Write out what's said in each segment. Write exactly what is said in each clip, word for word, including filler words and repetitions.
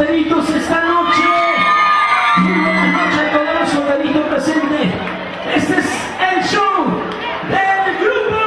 deditos esta noche. Una noche con esos deditos presentes. Este es el show del grupo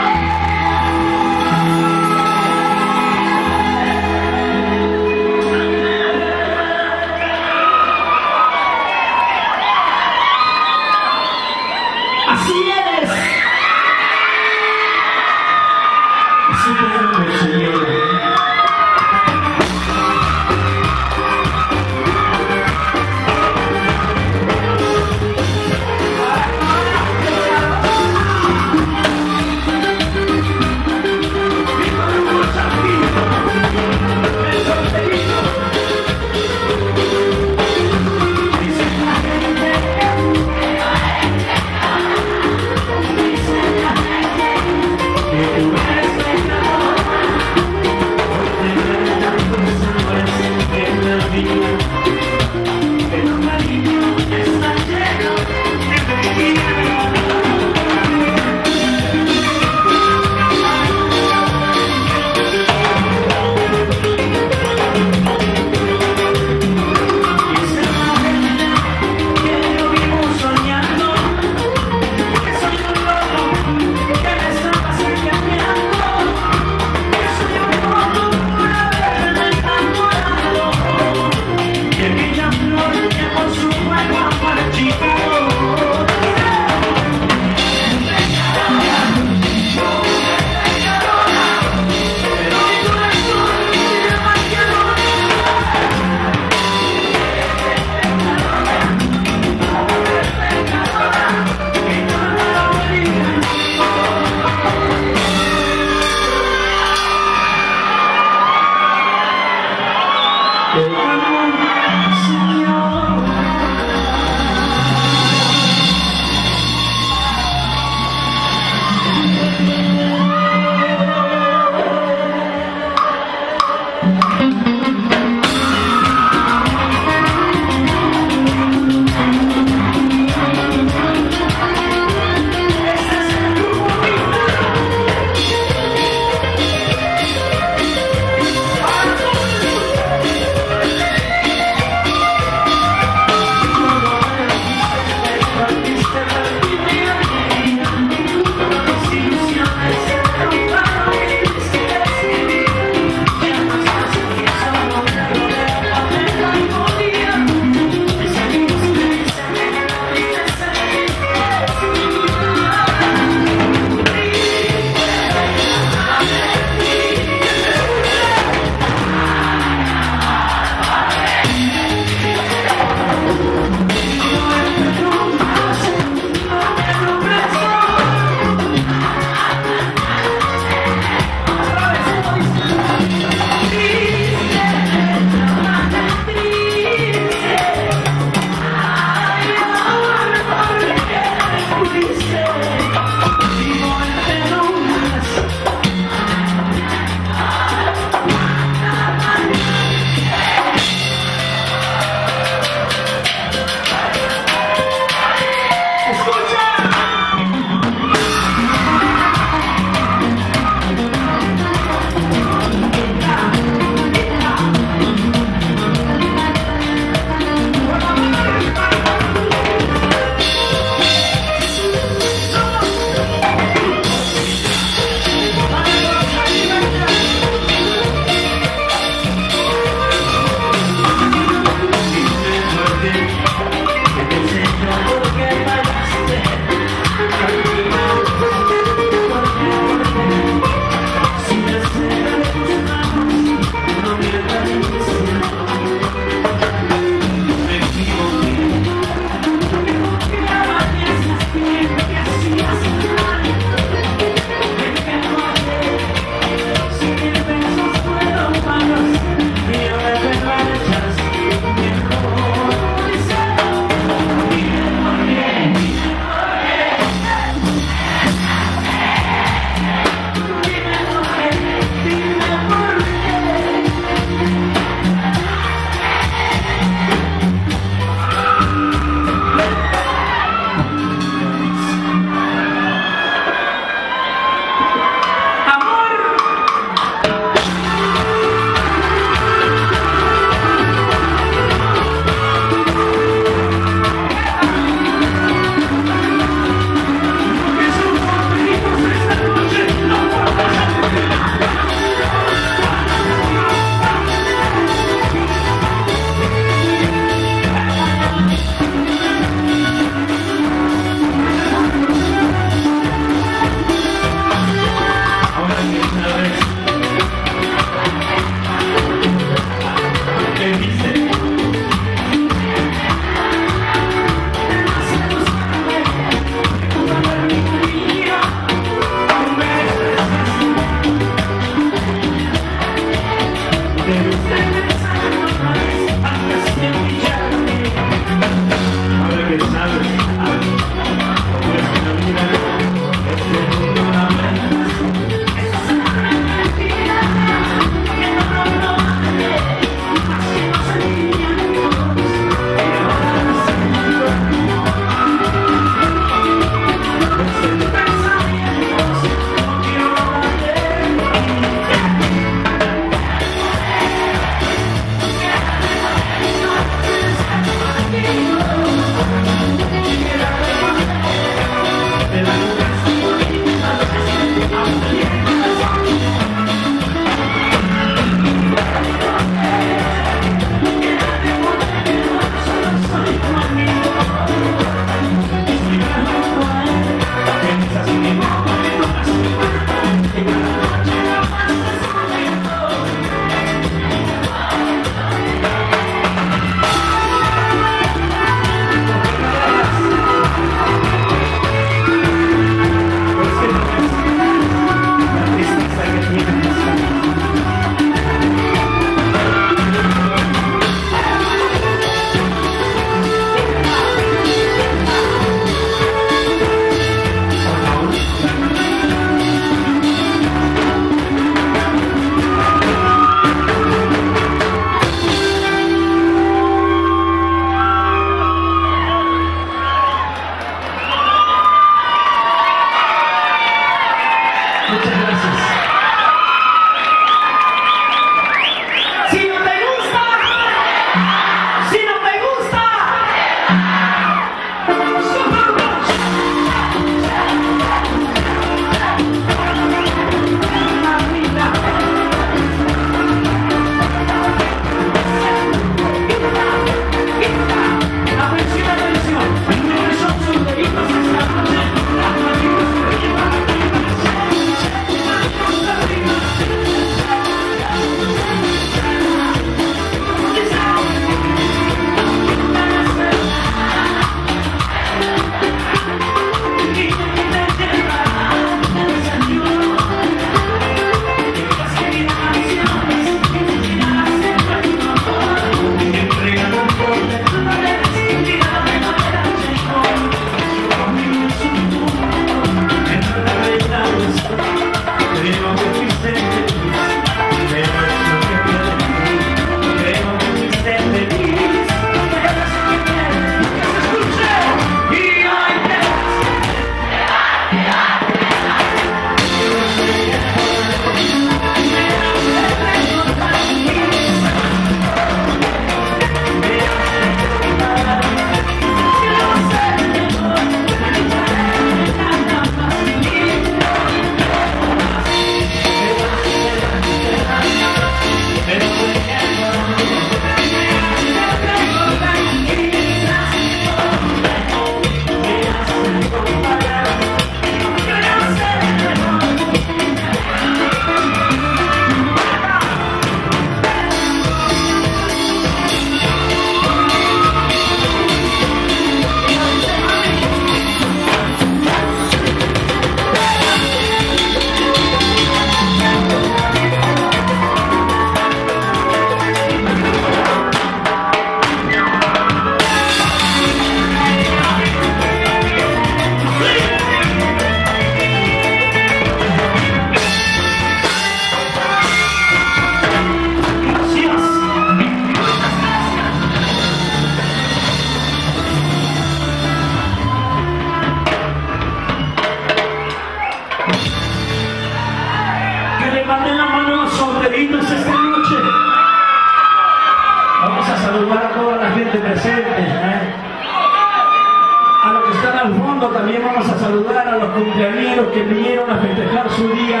están al fondo, también vamos a saludar a los cumpleañeros que vinieron a festejar su día.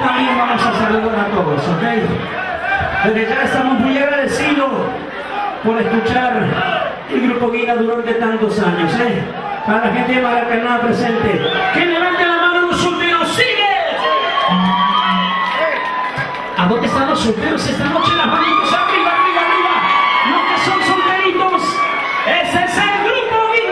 También vamos a saludar a todos, ¿ok? Desde ya estamos muy agradecidos por escuchar el Grupo Guina durante tantos años, ¿eh? Para la gente de Maracaná presente, que levante la mano los solteros, ¡sigue! ¿A dónde están los solteros esta noche? Las manitos arriba, arriba, arriba. Los que son solteritos, ese es el Grupo Guina.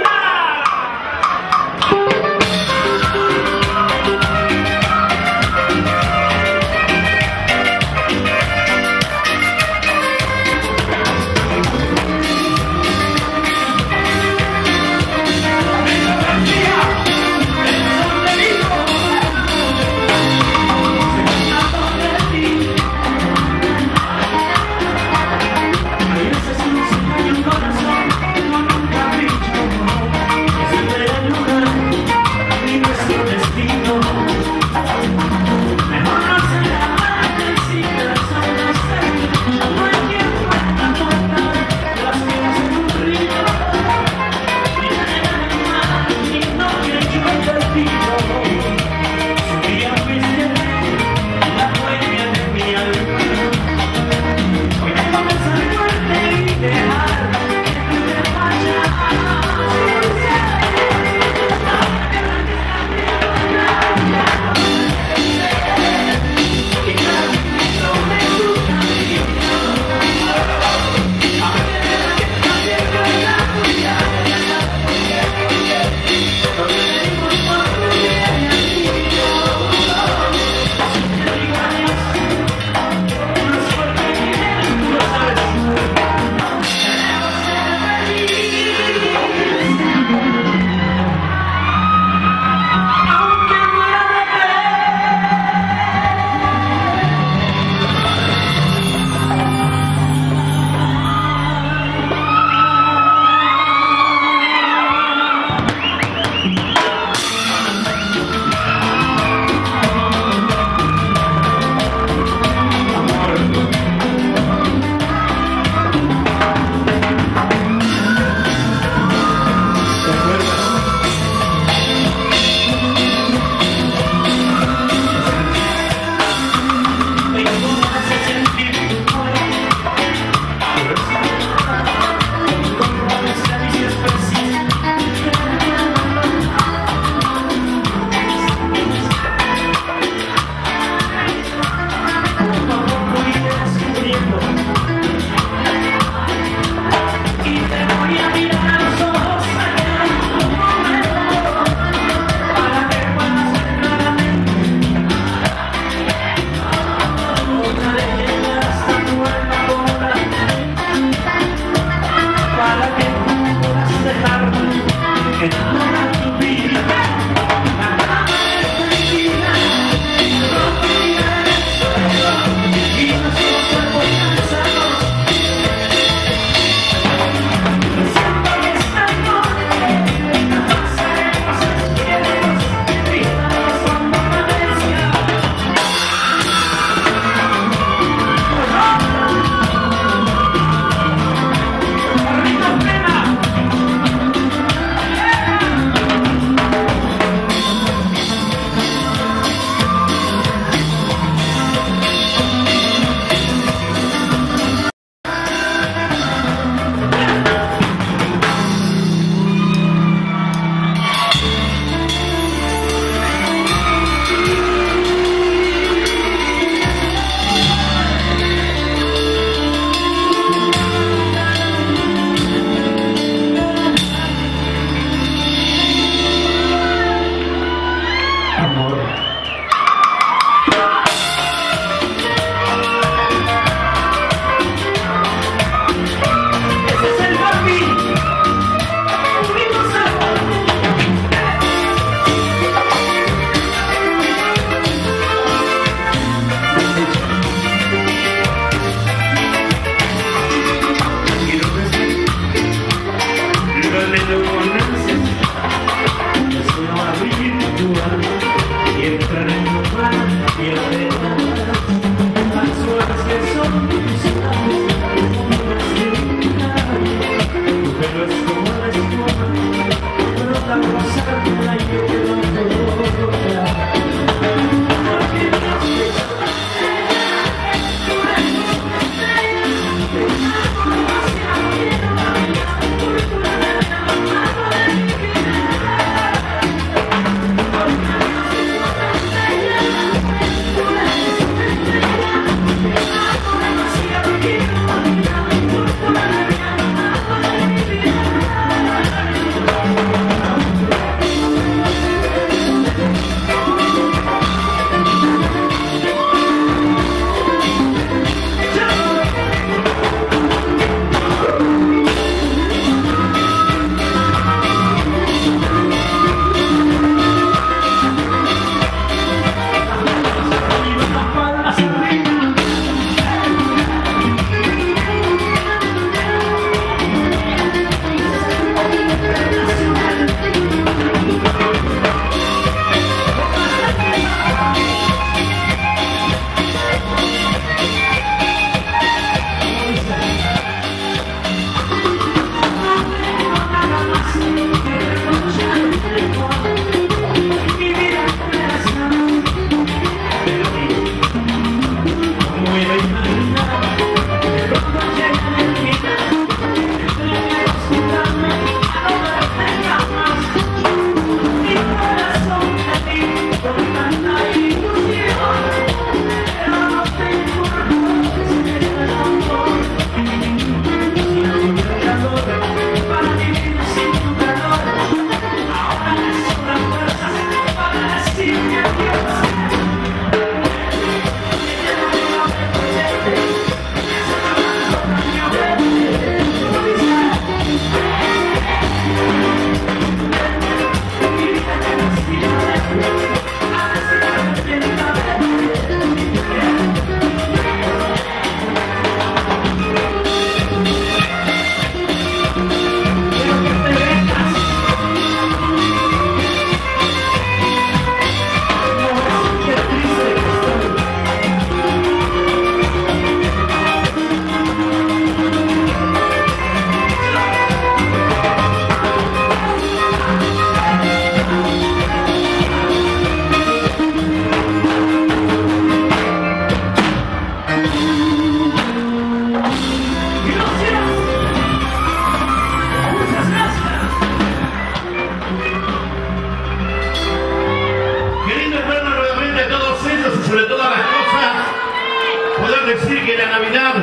Decir que la Navidad,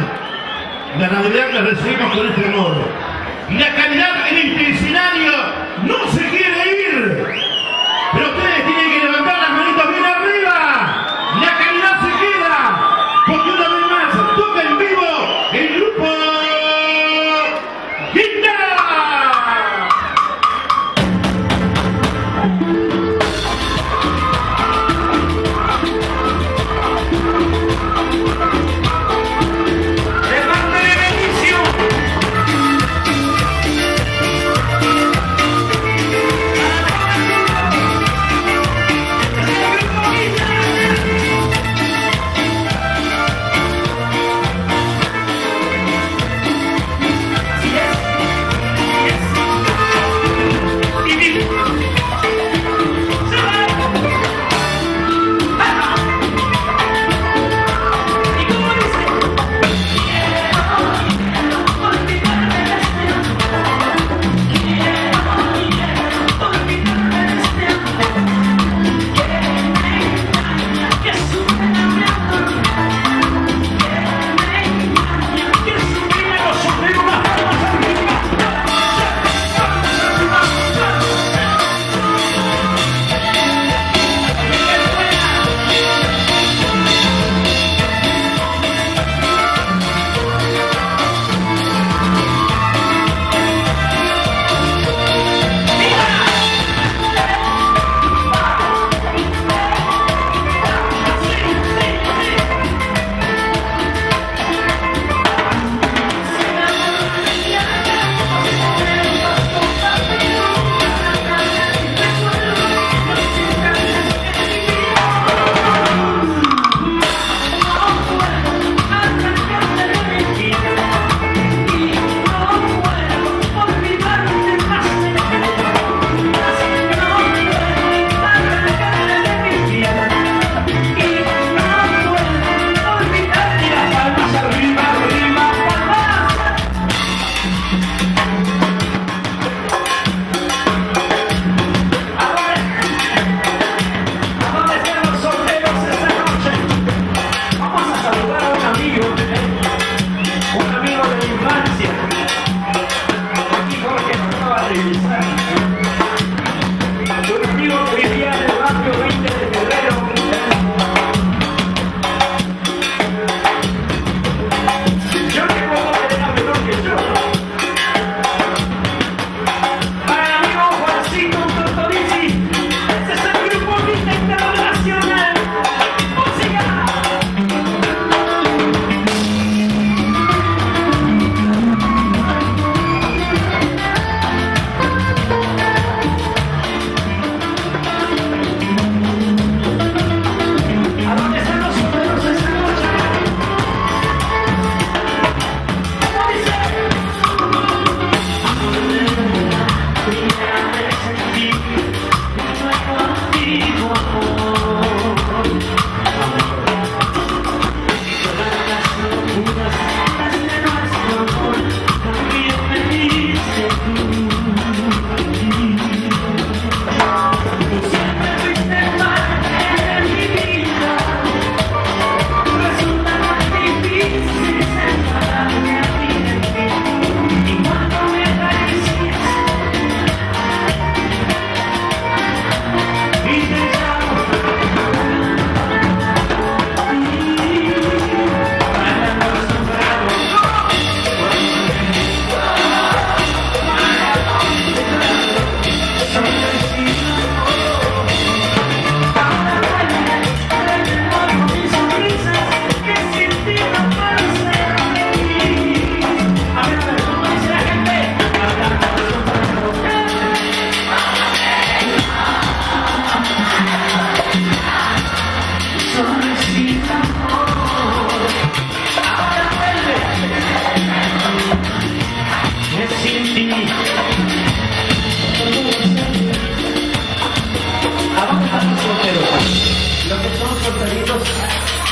la Navidad la recibimos con este amor. La calidad en este escenario no se quiere ir, pero ustedes tienen que levantar las manitas bien arriba. La calidad se queda, porque una vez más toca en vivo el grupo Guitarra.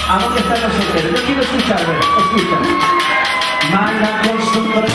¿A dónde están los solteros? Yo quiero escucharme, escucha. Mal acostumbrado.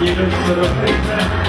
Pero